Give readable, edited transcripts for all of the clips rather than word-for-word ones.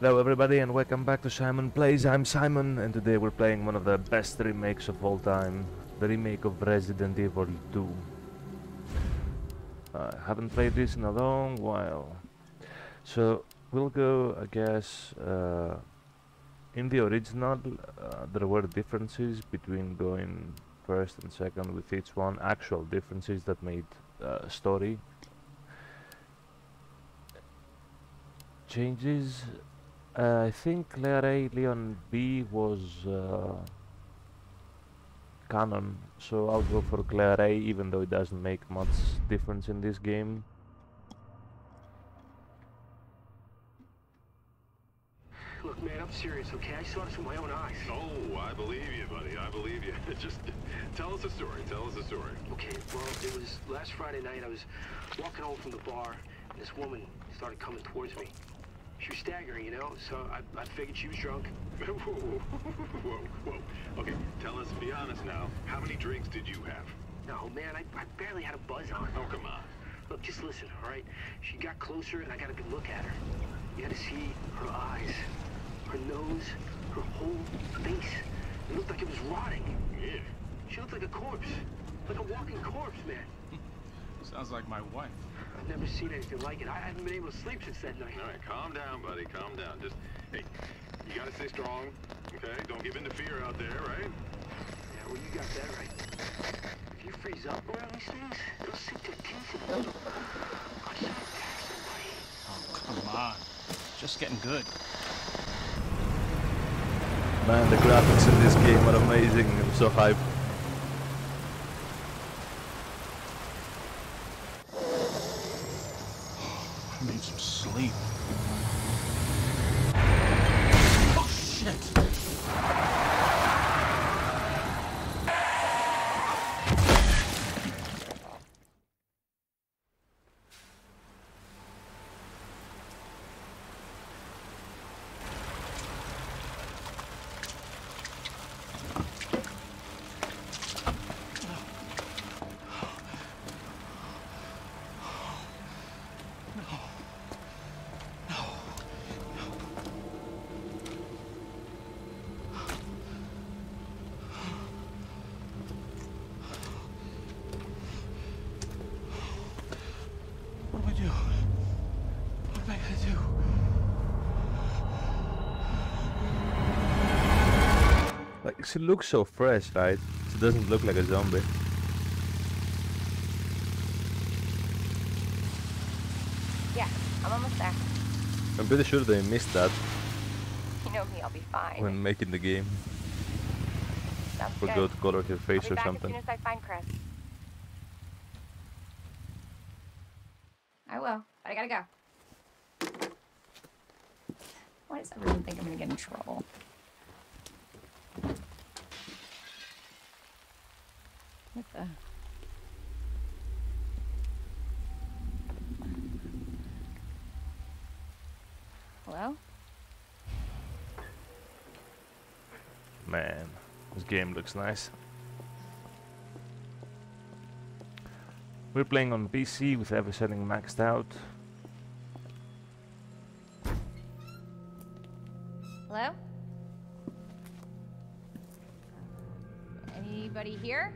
Hello everybody and welcome back to Simon Plays. I'm Simon and today we're playing one of the best remakes of all time, the remake of Resident Evil 2. I haven't played this in a long while. So we'll go, I guess, in the original there were differences between going first and second with each one, actual differences that made story changes. I think Claire A, Leon B was canon, so I'll go for Claire A, even though it doesn't make much difference in this game. Look, man, I'm serious, okay? I saw this with my own eyes. Oh, I believe you, buddy. I believe you. Just tell us a story. Tell us a story. Okay, well, it was last Friday night. I was walking home from the bar, and this woman started coming towards me. She was staggering, you know, so I figured she was drunk. Whoa, whoa, whoa. Okay, tell us, be honest now, how many drinks did you have? No, man, I barely had a buzz on. Oh, come on. Look, just listen, all right? She got closer, and I got a good look at her. You had to see her eyes, her nose, her whole face. It looked like it was rotting. Yeah. She looked like a corpse, like a walking corpse, man. Sounds like my wife. I've never seen anything like it. I haven't been able to sleep since that night. All right, calm down, buddy. Calm down. Just, hey, you gotta stay strong, okay? Don't give in to fear out there, right? Yeah, well, you got that right. If you freeze up around these things, it'll sink their teeth in the middle. I'll try to attack somebody. Oh, come on. Just getting good. Man, the graphics in this game are amazing. I'm so hyped. She looks so fresh, right? She doesn't look like a zombie. Yeah, I'm almost there. I'm pretty sure they missed that. You know me, I'll be fine. When making the game. Sounds forgot good. To color her face I'll be or back something. As soon as I find Chris. I will, but I gotta go. Why does everyone think I'm gonna get in trouble? What the? Hello? Man, this game looks nice. We're playing on PC with every setting maxed out. Hello? Anybody here?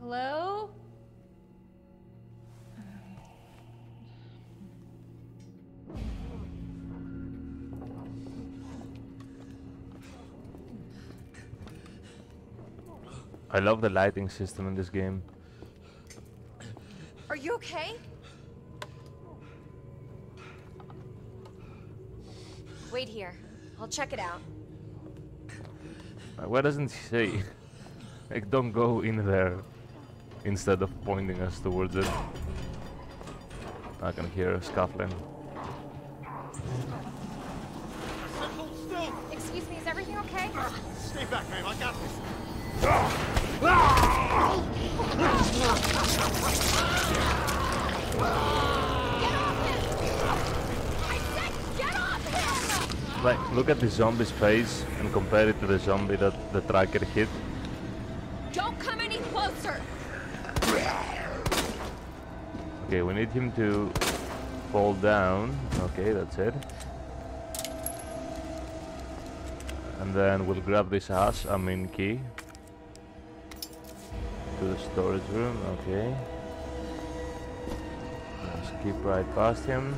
Hello? I love the lighting system in this game. Are you okay? Wait here. I'll check it out. Why doesn't he say? Like, don't go in there. Instead of pointing us towards it. I can hear scuffling. Excuse me, is everything okay? Stay back, ma'am, I got this! Like, look at the zombie's face and compare it to the zombie that the tracker hit. Don't come any closer! Okay, we need him to fall down. Okay, that's it. And then we'll grab this hash, I mean key, to the storage room. Okay. Let's keep right past him.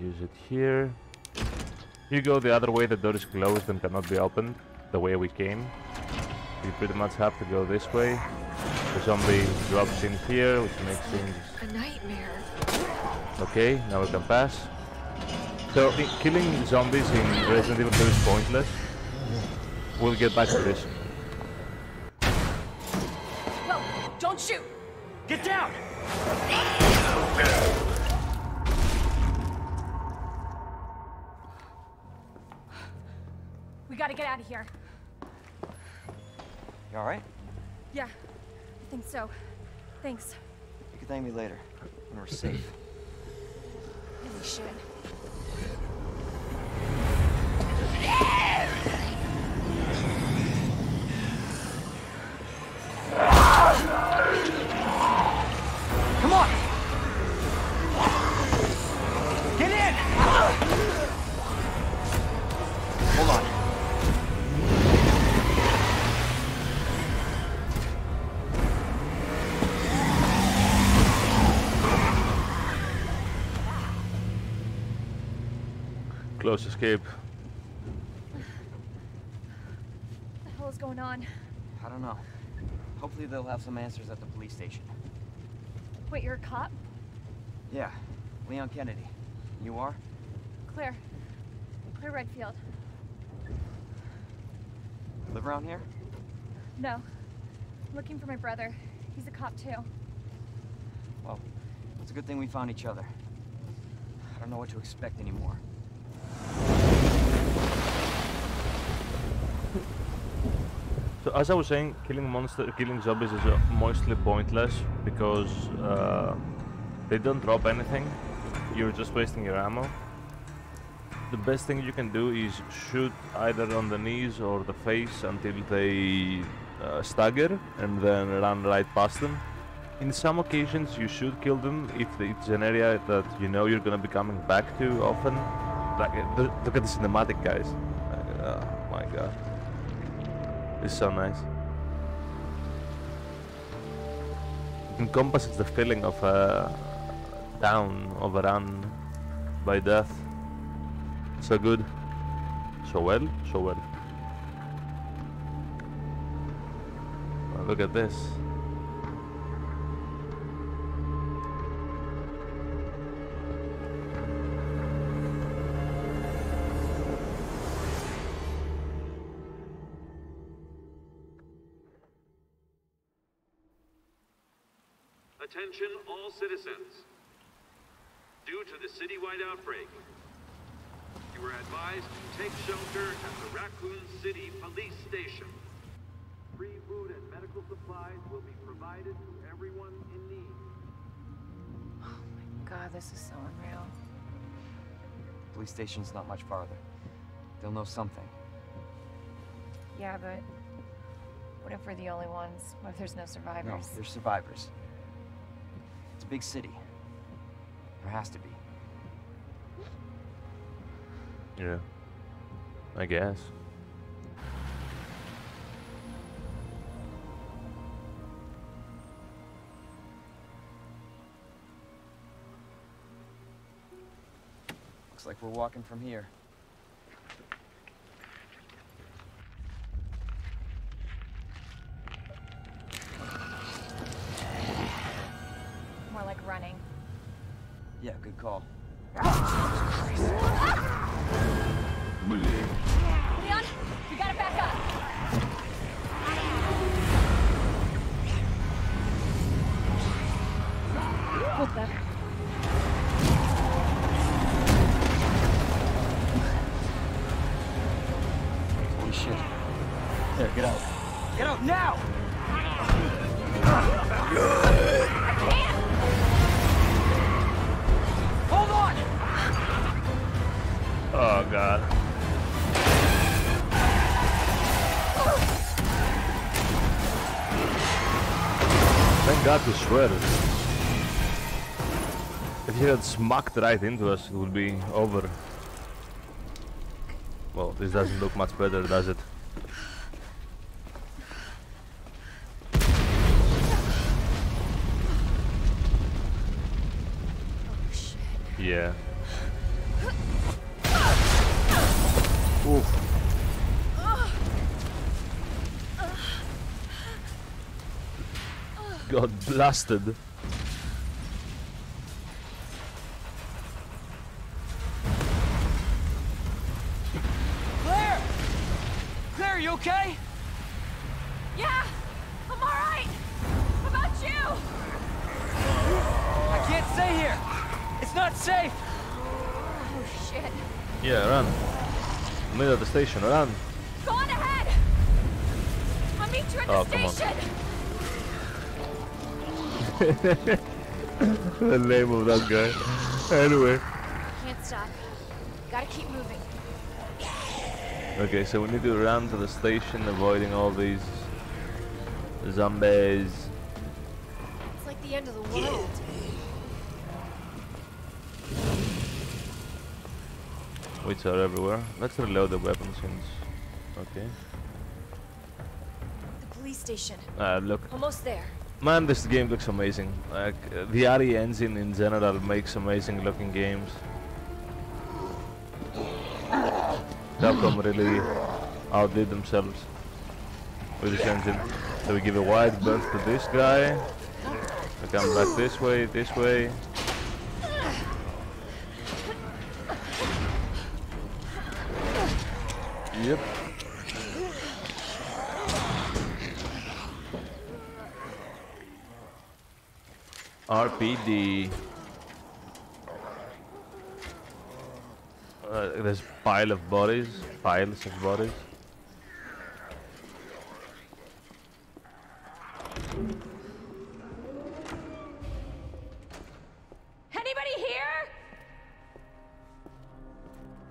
Use it here. You go the other way, the door is closed and cannot be opened the way we came. You pretty much have to go this way. The zombie drops in here, which makes things a nightmare. Okay, now we can pass. So killing zombies in Resident Evil 2 is pointless. We'll get back to this. No, don't shoot! Get down! We gotta get out of here. You alright? Yeah, I think so. Thanks. You can thank me later, when we're safe. Really should. Come on! Get in! Hold on. Close escape. On? I don't know. Hopefully they'll have some answers at the police station. Wait, you're a cop? Yeah, Leon Kennedy. You are? Claire. Claire Redfield. Live around here? No. Looking for my brother. He's a cop too. Well, it's a good thing we found each other. I don't know what to expect anymore. So as I was saying, killing zombies is mostly pointless because they don't drop anything. You're just wasting your ammo. The best thing you can do is shoot either on the knees or the face until they stagger and then run right past them. In some occasions you should kill them if it's an area that you know you're gonna be coming back to often. Like, look at the cinematic, guys. Like, oh my god. It's so nice. It encompasses the feeling of town overrun by death. So good. So well, so well. Well, look at this. Attention all citizens. Due to the citywide outbreak, you are advised to take shelter at the Raccoon City police station. Free food and medical supplies will be provided to everyone in need. Oh my god, this is so unreal. The police station's not much farther. They'll know something. Yeah, but what if we're the only ones? What if there's no survivors? No, there's survivors. It's a big city. There has to be. Yeah. I guess. Looks like we're walking from here. Yeah, good call. Leon, we gotta back up. What the? Holy shit. There, get out. Get out now! I can't! Oh god. Thank god for shredders. If he had smacked right into us, it would be over. Well, this doesn't look much better, does it? Oh, shit. Yeah. Oof. Got blasted. Claire! Claire, you okay? Yeah, I'm alright. How about you? I can't stay here. It's not safe. Oh, shit. Yeah, run. I'm at the station, run. Go on ahead. I'll meet you at the station. Come on. The name of that guy. Anyway. Can't stop. Gotta keep moving. Okay, so we need to run to the station, avoiding all these zombies. It's like the end of the world. Which are everywhere. Let's reload the weapons. Okay. The police station. Look. Almost there. Man, this game looks amazing. Like the RE engine in general makes amazing looking games. Capcom really outdid themselves with this engine. So we give a wide berth to this guy. We come back this way, this way. Yep. RPD. There's pile of bodies, piles of bodies. Anybody here?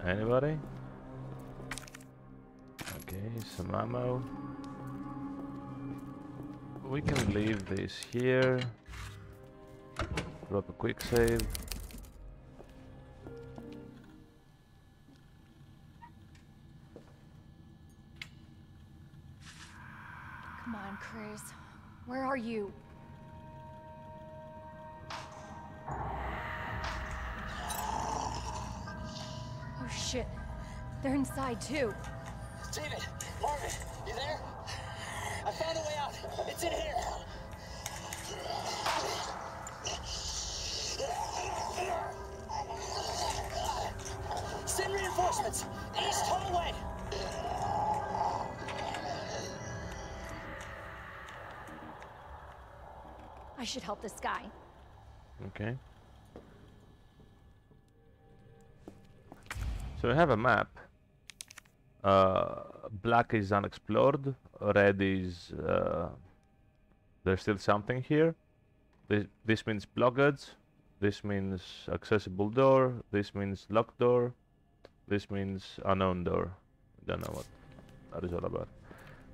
Anybody? Okay, some ammo. We can leave this here. Drop a quick save. Come on, Chris. Where are you? Oh shit. They're inside too. David, Marvin, you there? I found a way out. It's in here. Send reinforcements! East hallway! I should help this guy. Okay. So we have a map. Black is unexplored. Red is... there's still something here. This means blockades. This means accessible door, this means locked door, this means unknown door. Don't know what that is all about.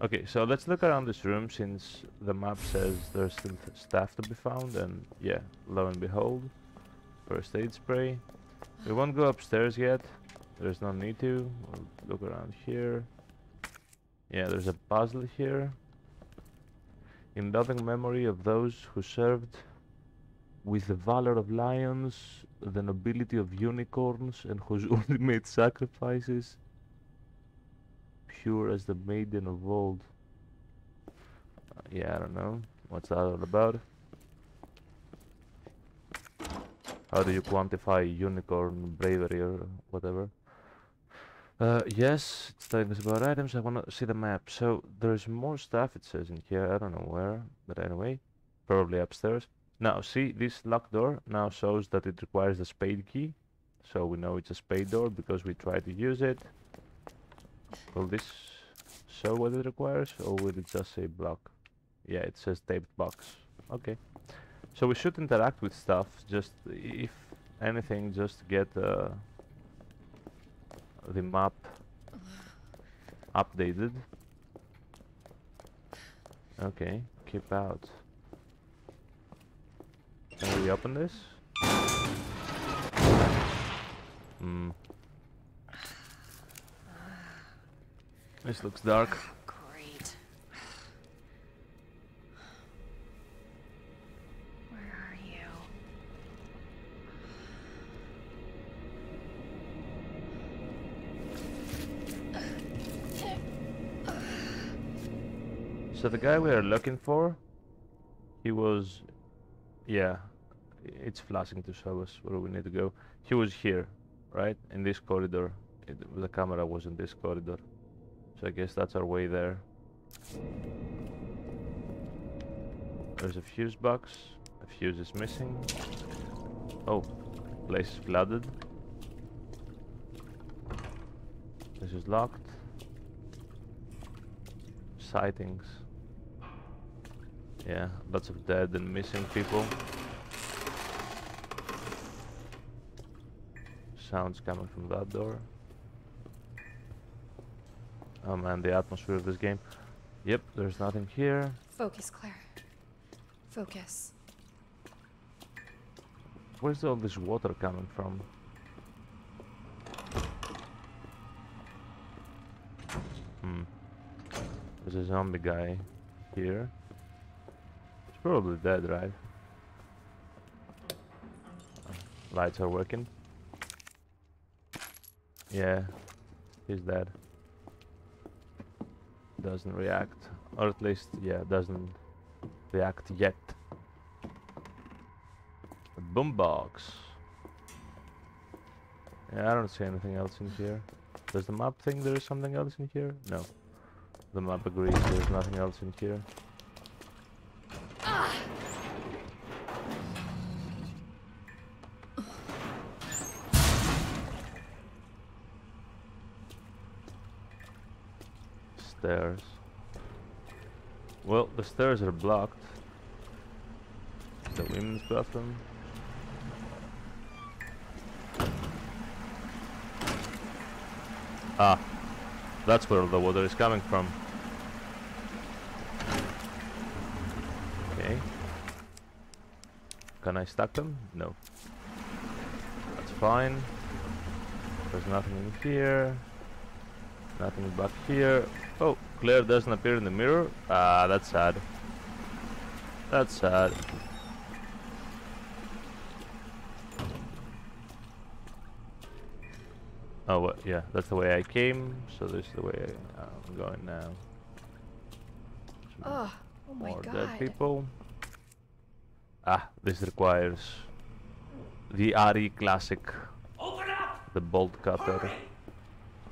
Okay, so let's look around this room since the map says there's still stuff to be found, and yeah, lo and behold, first aid spray. We won't go upstairs yet, there's no need to. We'll look around here. Yeah, there's a puzzle here. In loving memory of those who served with the valor of lions, the nobility of unicorns, and whose ultimate sacrifices, pure as the maiden of old. Yeah, I don't know. What's that all about? How do you quantify unicorn bravery or whatever? Yes, it's telling us about items. I want to see the map. So, there's more stuff it says in here. I don't know where, but anyway, probably upstairs. Now, see, this locked door now shows that it requires the spade key. So we know it's a spade door because we tried to use it. Will this show what it requires, or will it just say block? Yeah, it says taped box. Okay. So we should interact with stuff, just, if anything, just get the map updated. Okay, keep out. Can we open this? This looks dark. Great. Where are you? So the guy we are looking for, he was, yeah, it's flashing to show us where we need to go. He was here, right? In this corridor. The camera was in this corridor. So I guess that's our way there. There's a fuse box. A fuse is missing. Oh, place is flooded. This is locked. Sightings. Yeah, lots of dead and missing people. Sounds coming from that door. Oh man, the atmosphere of this game. Yep, there's nothing here. Focus, Claire. Focus. Where's all this water coming from? There's a zombie guy here. He's probably dead, right? Lights are working. Yeah, he's dead. Doesn't react, or at least, yeah, doesn't react yet. A boombox. Yeah, I don't see anything else in here. Does the map think there is something else in here? No. The map agrees there's nothing else in here. Stairs. Well, the stairs are blocked. The women's bathroom. Ah, that's where the water is coming from. Okay. Can I stack them? No. That's fine. There's nothing in here. Nothing back here. Oh, Claire doesn't appear in the mirror. Ah, that's sad. That's sad. Oh, well, yeah, that's the way I came, so this is the way I'm going now. Oh my God. More dead people. Ah, this requires the RE classic. Open up! The bolt cutter. Hurry!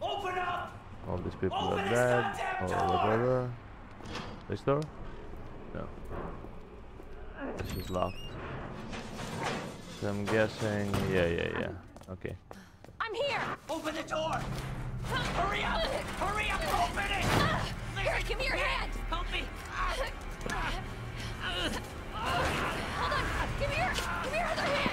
Open up! All these people are dead, or whatever. This door? No. This is locked. So I'm guessing... Yeah. Okay. I'm here! Open the door! Hurry up! Hurry up! Open it! Harry, give me your hand! Help me! Hold on! Give me your other hand!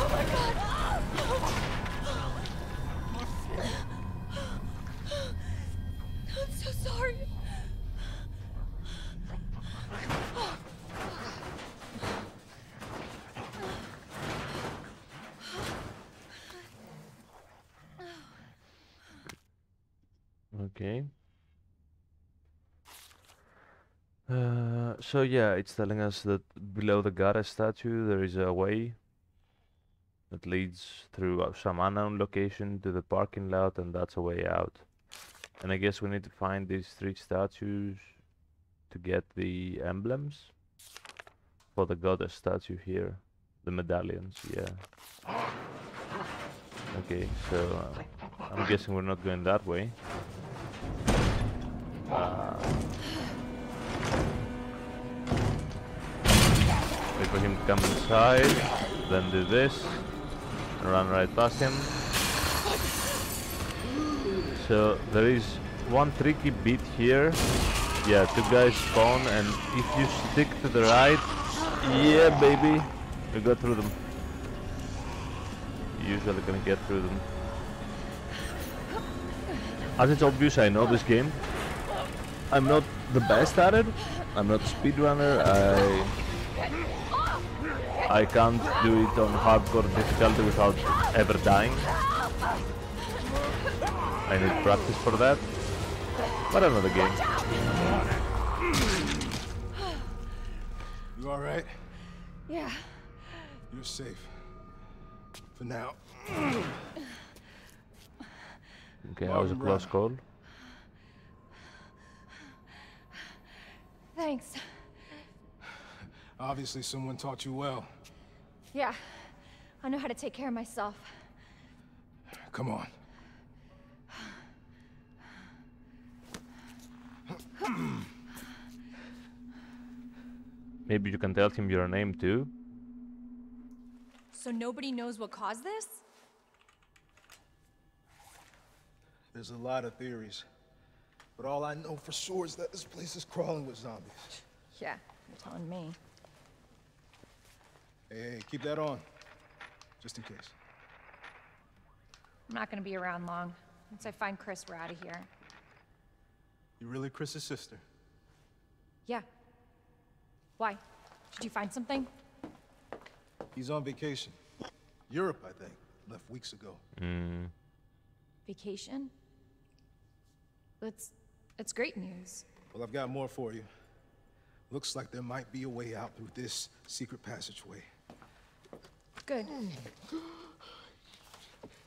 Oh my God! I'm so sorry. Okay. So yeah, it's telling us that below the goddess statue there is a way that leads through some unknown location to the parking lot, and that's a way out. And I guess we need to find these three statues to get the emblems for the goddess statue here. The medallions, yeah. Okay, so I'm guessing we're not going that way. Wait for him to come inside. Then do this, and run right past him. So there is one tricky bit here. Yeah, two guys spawn, and if you stick to the right, yeah baby, you go through them. You usually can get through them. As it's obvious, I know this game. I'm not the best at it. I'm not a speedrunner. I can't do it on hardcore difficulty without ever dying. I need practice for that. But I know the game. You alright? Yeah. You're safe. For now. Okay, that was a close call. Thanks. Obviously someone taught you well. Yeah. I know how to take care of myself. Come on. Maybe you can tell him your name too. So nobody knows what caused this? There's a lot of theories. But all I know for sure is that this place is crawling with zombies. Yeah, you're telling me. Hey, keep that on. Just in case. I'm not gonna be around long. Once I find Chris, we're out of here. You really Chris's sister? Yeah. Why? Did you find something? He's on vacation. Europe, I think. Left weeks ago. Mm. Vacation? That's great news. Well, I've got more for you. Looks like there might be a way out through this secret passageway. Good.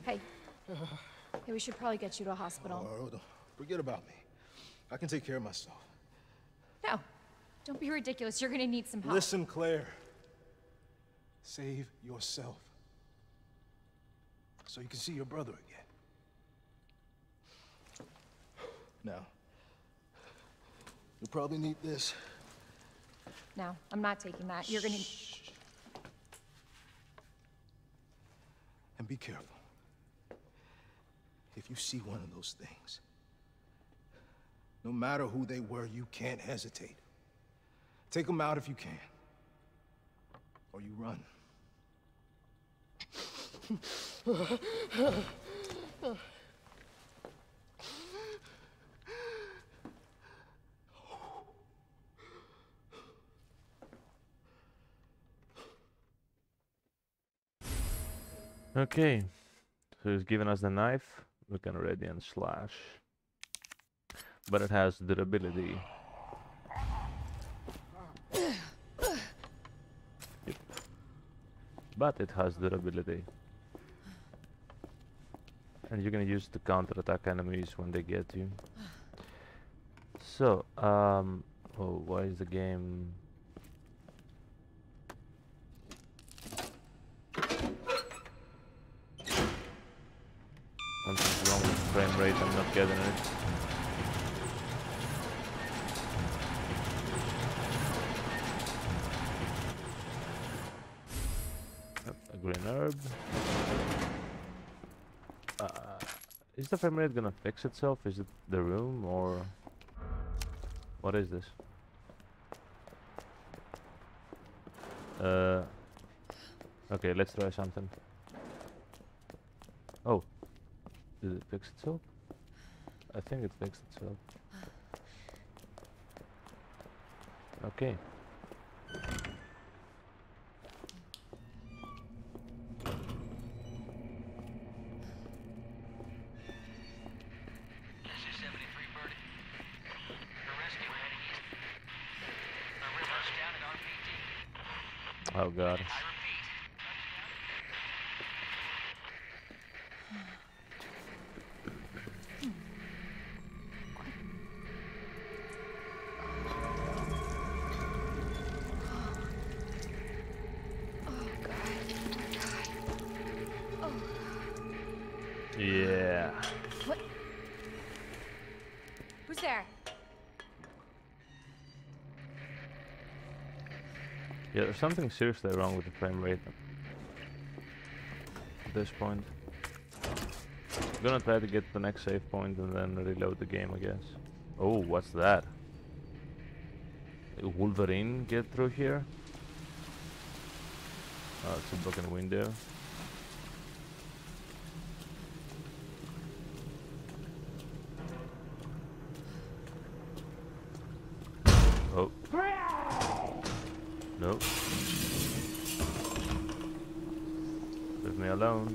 Hey, we should probably get you to a hospital. Oh, hold on. Forget about me. I can take care of myself. No. Don't be ridiculous. You're gonna need some help. Listen, Claire. Save yourself. So you can see your brother again. Now, you'll probably need this. No, I'm not taking that. You're gonna... Shh. And be careful. If you see one of those things, no matter who they were, you can't hesitate. Take them out if you can. Or you run. Okay, so he's given us the knife. We can ready and slash, but it has durability. Yep. But it has durability, and you can use to counterattack enemies when they get you. So, oh, why is the game? Something's wrong with the frame rate, I'm not getting it. Oh, a green herb. Is the frame rate gonna fix itself? Is it the room or... What is this? Okay, let's try something. Oh. Did it fix itself? I think it fixed itself. Okay. Oh God. There's something seriously wrong with the frame rate at this point. I'm gonna try to get the next save point and then reload the game, I guess. Oh, what's that? Did Wolverine get through here? Oh, it's a broken window. me alone.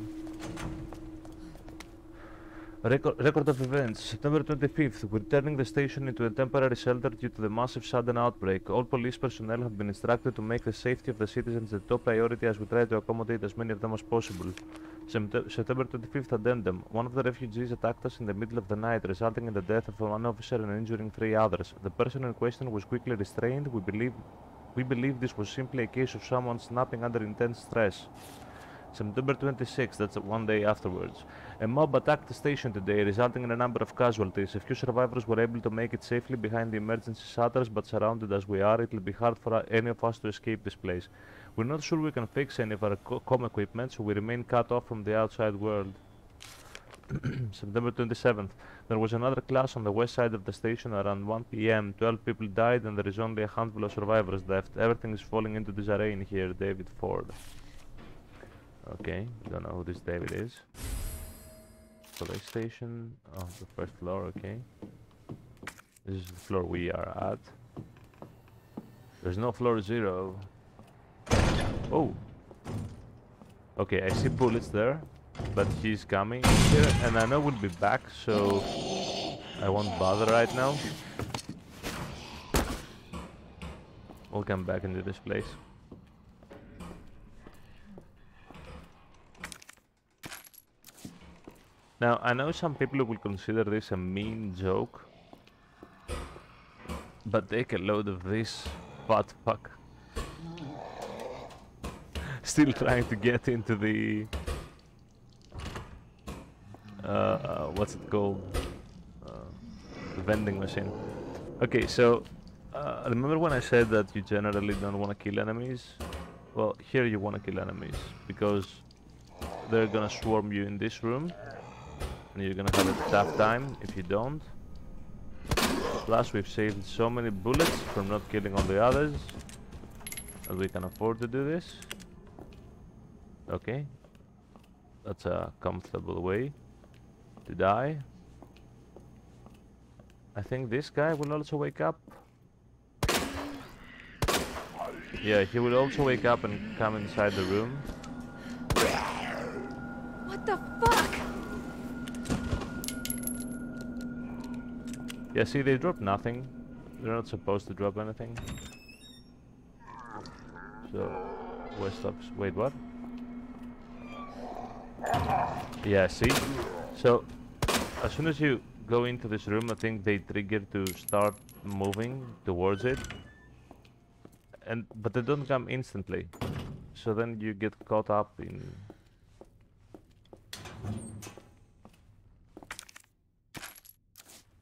Record of events. September 25th, we're turning the station into a temporary shelter due to the massive sudden outbreak. All police personnel have been instructed to make the safety of the citizens the top priority as we try to accommodate as many of them as possible. September 25th addendum. One of the refugees attacked us in the middle of the night, resulting in the death of one officer and injuring 3 others. The person in question was quickly restrained. We believe this was simply a case of someone snapping under intense stress. September 26th, that's one day afterwards. A mob attacked the station today, resulting in a number of casualties. A few survivors were able to make it safely behind the emergency shutters, but surrounded as we are, it'll be hard for any of us to escape this place. We're not sure we can fix any of our comm equipment, so we remain cut off from the outside world. September 27th, there was another clash on the west side of the station around 1 p.m. 12 people died and there is only a handful of survivors left. Everything is falling into disarray in here. David Ford. Okay, don't know who this David is. Police station. Oh, the first floor, okay. This is the floor we are at. There's no floor 0. Oh! Okay, I see bullets there. But he's coming here, and I know we'll be back, so I won't bother right now. We'll come back into this place. Now, I know some people will consider this a mean joke, but take a load of this fat fuck. Still trying to get into the... what's it called? The vending machine. Okay, so... remember when I said that you generally don't want to kill enemies? Well, here you want to kill enemies, because they're gonna swarm you in this room. And you're gonna have a tough time if you don't. Plus, we've saved so many bullets from not killing all the others that we can afford to do this. Okay, that's a comfortable way to die. I think this guy will also wake up. Yeah, he will also wake up and come inside the room. What the fuck? Yeah, see, they drop nothing. They're not supposed to drop anything. So, where stops? Wait, what? Yeah, see? So, as soon as you go into this room, I think they trigger to start moving towards it. But they don't come instantly. So then you get caught up in...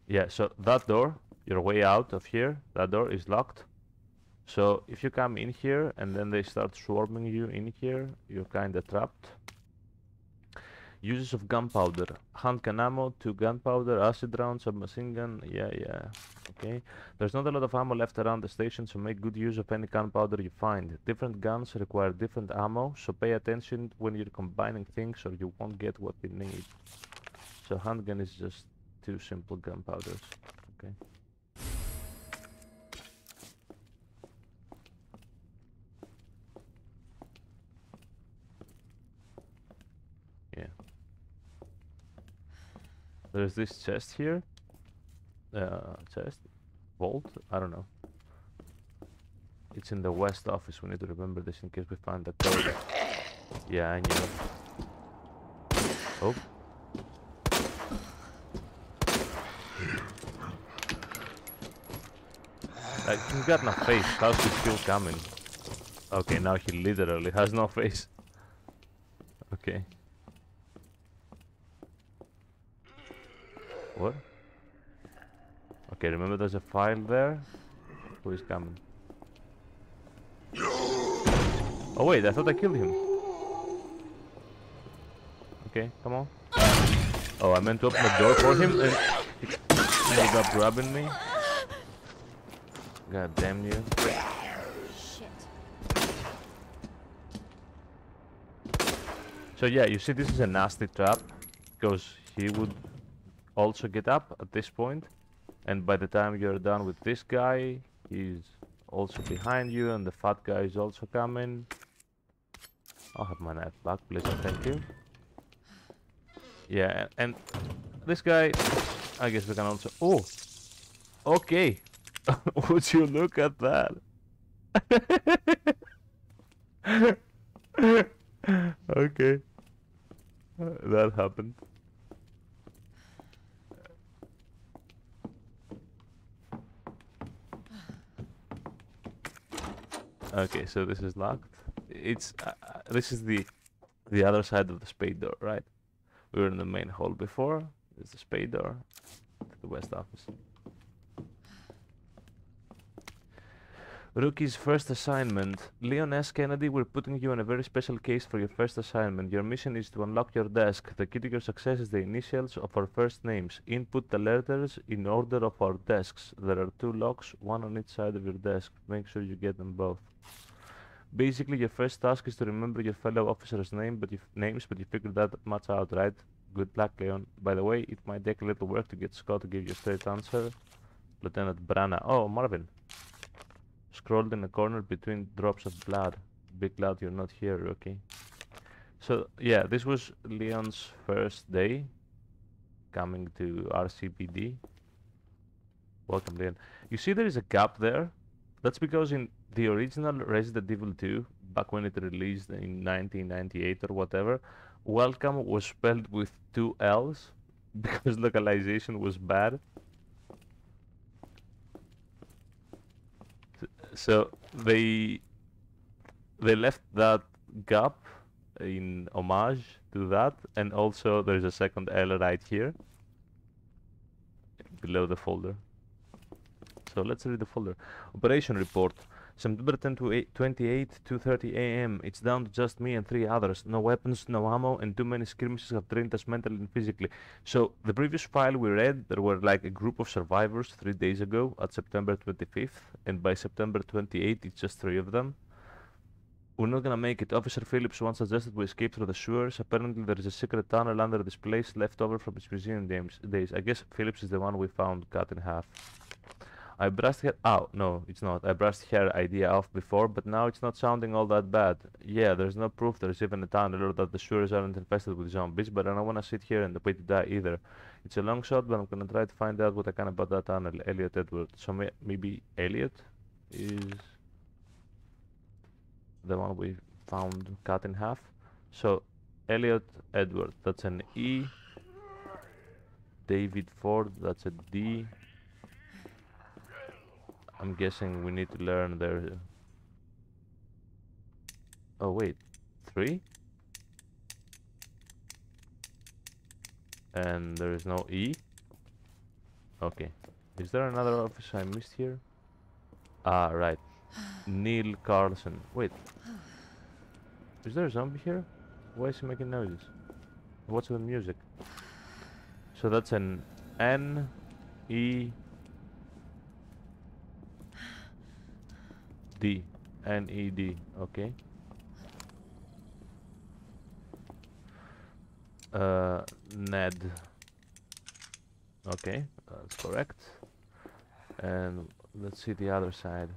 Yeah, so that door, your way out of here, that door is locked. So if you come in here and then they start swarming you in here, you're kinda trapped. Uses of gunpowder. Hand can ammo, 2 gunpowder, acid rounds, submachine gun, yeah, okay. There's not a lot of ammo left around the station, so make good use of any gunpowder you find. Different guns require different ammo, so pay attention when you're combining things or you won't get what you need. So handgun is just 2 simple gunpowders. Okay. Yeah. There's this chest here. Chest? Vault? I don't know. It's in the west office. We need to remember this in case we find the code. Yeah, I knew it. Oh. Like, he's got no face, how's he still coming? Okay, now he literally has no face. Okay. What? Okay, remember there's a file there? Who is coming? Oh wait, I thought I killed him. Okay, come on. Oh, I meant to open the door for him and he ended up grabbing me. God damn you. Shit. So yeah, you see this is a nasty trap, because he would also get up at this point, and by the time you're done with this guy, he's also behind you and the fat guy is also coming. I'll have my knife back, please. Thank you. Yeah, and this guy, I guess we can also... Oh! Okay! Would you look at that? Okay. That happened. Okay, so this is locked. It's this is the other side of the spade door, right? We were in the main hall before. There's the spade door to the west office. Rookie's first assignment. Leon S. Kennedy, we're putting you on a very special case for your first assignment. Your mission is to unlock your desk. The key to your success is the initials of our first names. Input the letters in order of our desks. There are two locks, one on each side of your desk. Make sure you get them both. Basically, your first task is to remember your fellow officers' names, but you figured that much out, right? Good luck, Leon. By the way, it might take a little work to get Scott to give you a straight answer. Lieutenant Brana. Oh, Marvin. Scrolled in a corner between drops of blood. Be glad you're not here, Rookie. So, yeah, this was Leon's first day coming to RCPD. Welcome, Leon. You see there is a gap there? That's because in the original Resident Evil 2, back when it released in 1998 or whatever, welcome was spelled with two L's because localization was bad. So they left that gap in homage to that, and also there's a second L right here below the folder. So let's read the folder. Operation report. September 10 to 28, 2:30 a.m. It's down to just me and three others. No weapons, no ammo, and too many skirmishes have drained us mentally and physically. So, the previous file we read, there were like a group of survivors 3 days ago at September 25th, and by September 28th, it's just three of them. We're not gonna make it. Officer Phillips once suggested we escape through the sewers. Apparently, there is a secret tunnel under this place left over from his museum days. I guess Phillips is the one we found cut in half. I brushed her out. No, it's not. I brushed her idea off before, but now it's not sounding all that bad. Yeah, there's no proof there's even a tunnel or that the sewers aren't infested with zombies, but I don't want to sit here and wait to die either. It's a long shot, but I'm going to try to find out what I can about that tunnel. Elliot Edward. So maybe Elliot is the one we found cut in half. So Elliot Edward, that's an E. David Ford, that's a D. I'm guessing we need to learn their... Oh wait, 3? And there is no E? Okay. Is there another office I missed here? Ah, right. Neil Carlson. Wait. Is there a zombie here? Why is he making noises? What's the music? So that's an N, E... D. N-E-D. Okay. Ned. Okay. That's correct. And let's see the other side.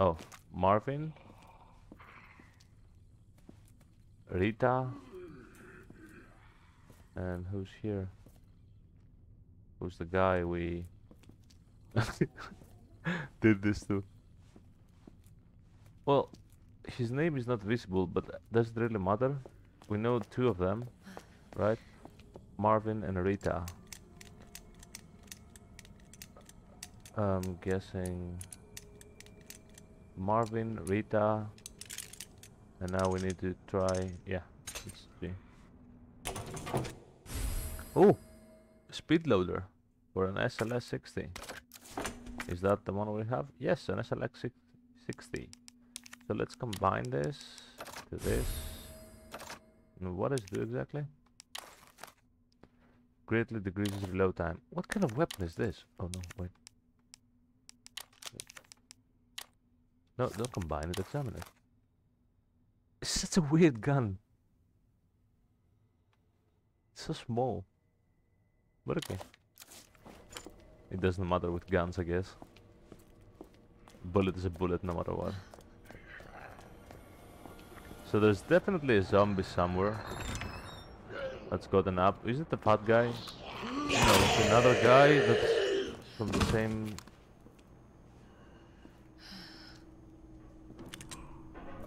Oh. Marvin. Rita. And who's here? Who's the guy we... did this too. Well, his name is not visible, but does it really matter? We know two of them, right? Marvin and Rita. I'm guessing Marvin, Rita, and now we need to try. Yeah, let's see. Oh, speed loader for an SLS 60. Is that the one we have? Yes, an SLX 60. So let's combine this to this. And what does it do exactly? Greatly decreases reload time. What kind of weapon is this? Oh no, wait. No, don't combine it, examine it. It's such a weird gun. It's so small. But okay. It doesn't matter with guns, I guess. Bullet is a bullet no matter what. So there's definitely a zombie somewhere that's gotten up. Is it the fat guy? No, it's another guy that's from the same...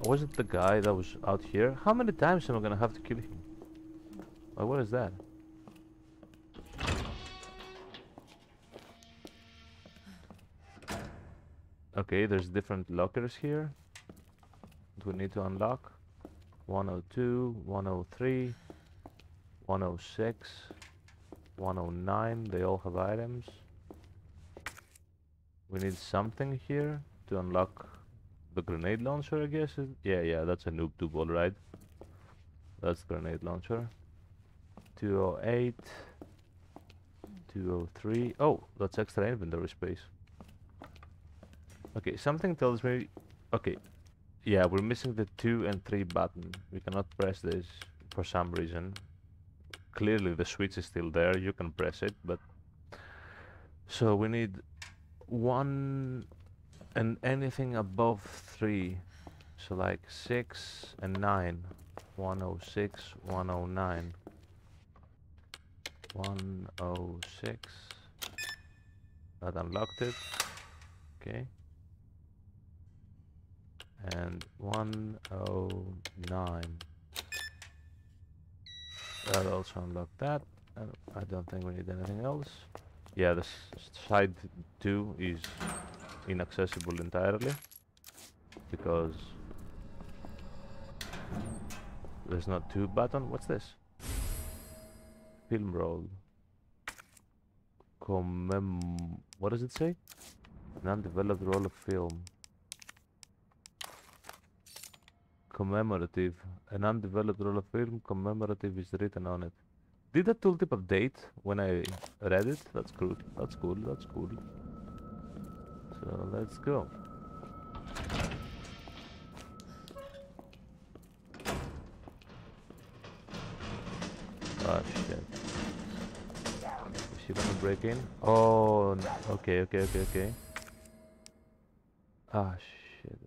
Was it the guy that was out here? How many times am I gonna have to kill him? Oh, what is that? Okay, there's different lockers here that we need to unlock. 102, 103, 106, 109, they all have items. We need something here to unlock the grenade launcher, I guess. Yeah, that's a noob tube, all right. That's the grenade launcher. 208, 203. Oh, that's extra inventory space. Okay, something tells me... Okay, yeah, we're missing the 2 and 3 button. We cannot press this for some reason. Clearly the switch is still there, you can press it, but... So we need 1 and anything above 3. So like 6 and 9. 106, 109. 106. That unlocked it. Okay. And 109. That also unlocked that. I don't think we need anything else. Yeah, the side 2 is inaccessible entirely because there's not 2 button. What's this? Film roll. What does it say? An undeveloped roll of film. Commemorative. An undeveloped roll of film, commemorative is written on it. Did the tooltip update when I read it? That's cool. That's cool. That's cool. So let's go. Oh shit. Is she gonna break in? Oh, no. Okay. Ah shit.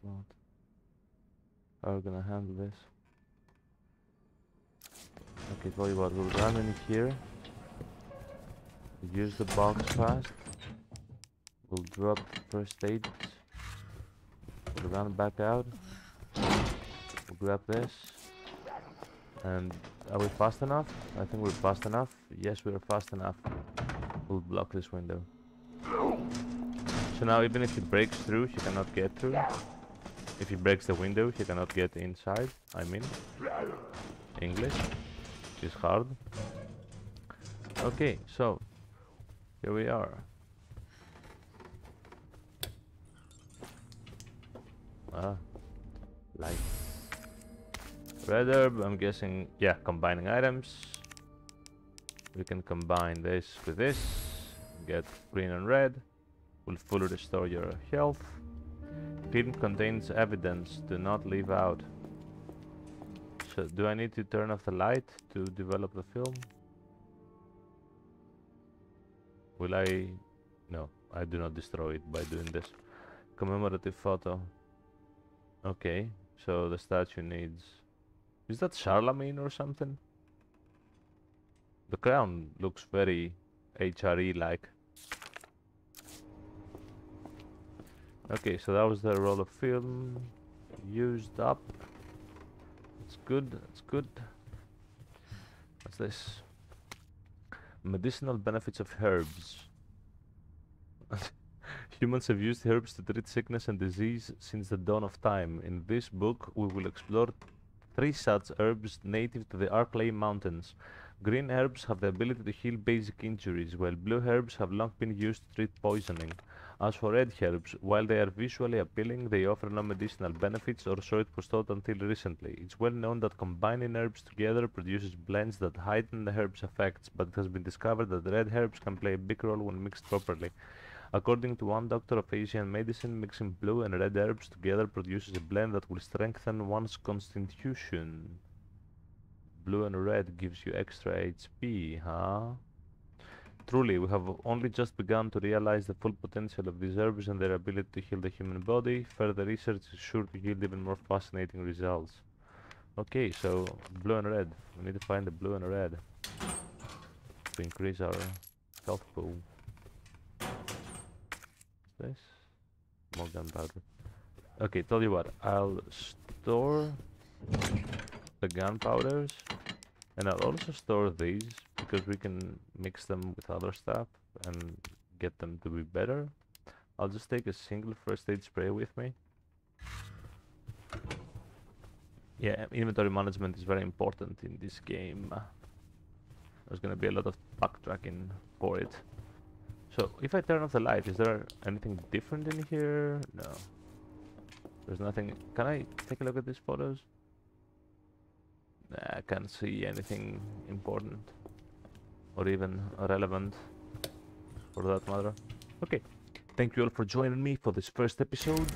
Slot. How are we gonna handle this? Okay, tell you what, we'll run in here. Use the box fast. We'll drop first aid. We'll run back out. We'll grab this. And are we fast enough? I think we're fast enough. Yes, we're fast enough. We'll block this window. So now even if he breaks through, she cannot get through. If he breaks the window, he cannot get inside. I mean, English is hard. Okay, so here we are. Ah, lights. Red herb, I'm guessing, yeah, combining items. We can combine this with this. Get green and red. Will fully restore your health. Film contains evidence, do not leave out. So do I need to turn off the light to develop the film? Will I... No, I do not destroy it by doing this. Commemorative photo. Okay, so the statue needs... Is that Charlemagne or something? The crown looks very HRE-like. Okay, so that was the roll of film used up. It's good, it's good. What's this? Medicinal benefits of herbs. Humans have used herbs to treat sickness and disease since the dawn of time. In this book, we will explore 3 such herbs native to the Arklay Mountains. Green herbs have the ability to heal basic injuries, while blue herbs have long been used to treat poisoning. As for red herbs, while they are visually appealing, they offer no medicinal benefits, or so it was thought until recently. It's well known that combining herbs together produces blends that heighten the herb's effects, but it has been discovered that red herbs can play a big role when mixed properly. According to one doctor of Asian medicine, mixing blue and red herbs together produces a blend that will strengthen one's constitution. Blue and red gives you extra HP, huh? Truly, we have only just begun to realize the full potential of these herbs and their ability to heal the human body. Further research is sure to yield even more fascinating results. Okay, so blue and red. We need to find the blue and red to increase our health pool. This more gunpowder. Okay, tell you what, I'll store the gunpowders, and I'll also store these because we can mix them with other stuff and get them to be better. I'll just take a single first aid spray with me. Yeah, inventory management is very important in this game. There's gonna be a lot of backtracking for it. So, if I turn off the light, is there anything different in here? No. There's nothing. Can I take a look at these photos? Nah, I can't see anything important. Or even relevant. For that matter. Okay. Thank you all for joining me for this first episode.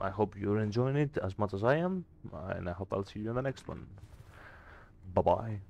I hope you're enjoying it as much as I am, and I hope I'll see you in the next one. Bye-bye.